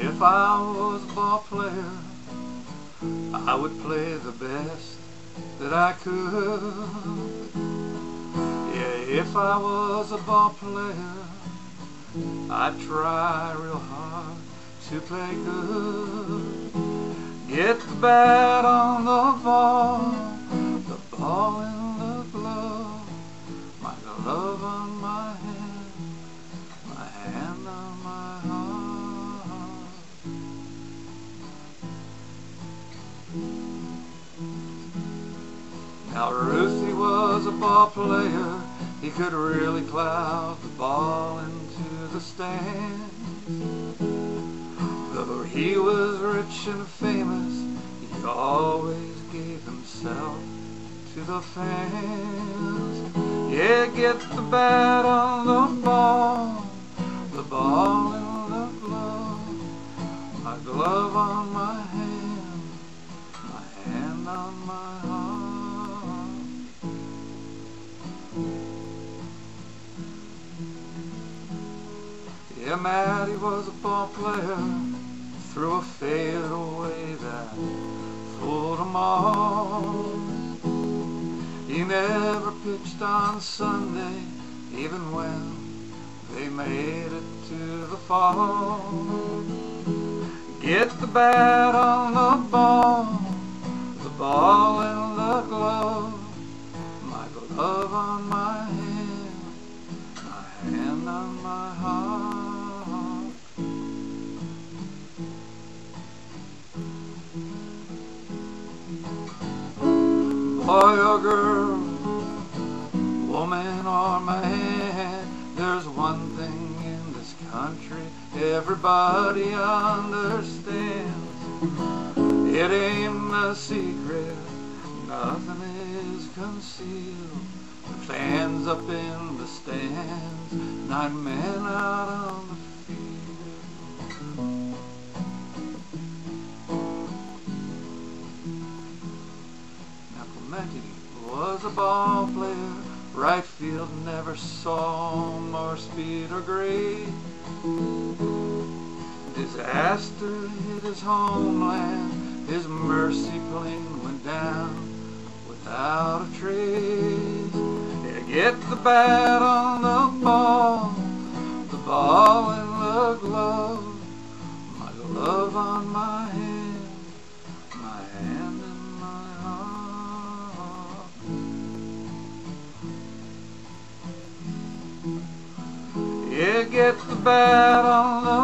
If I was a ball player, I would play the best that I could. Yeah, if I was a ball player, I'd try real hard to play good. Get the bat on the ball in the glove, my glove on my hand, my hand on my heart. Now Ruthie was a ball player, he could really cloud the ball into the stands. Though he was rich and famous, he always gave himself to the fans. Yeah, get the bat on the ball in the glove, my glove on my hand on my heart. Yeah, Matty was a ball player, threw a fadeaway that fooled them all. He never pitched on Sunday, even when they made it to the fall. Get the bat on the ball in the glove, my glove on my hand on my heart. Boy or girl, woman or man, there's one thing in this country everybody understands. It ain't a secret, nothing is concealed. The fans up in the stands, not men out on the was a ball player, right field never saw more speed or grace. Disaster hit his homeland, his mercy plane went down without a trace. Yeah, get the bat on the ball in the glove, my glove on my hand, my hand in my heart. Yeah, get the bat on the